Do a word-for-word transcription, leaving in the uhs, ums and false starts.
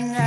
na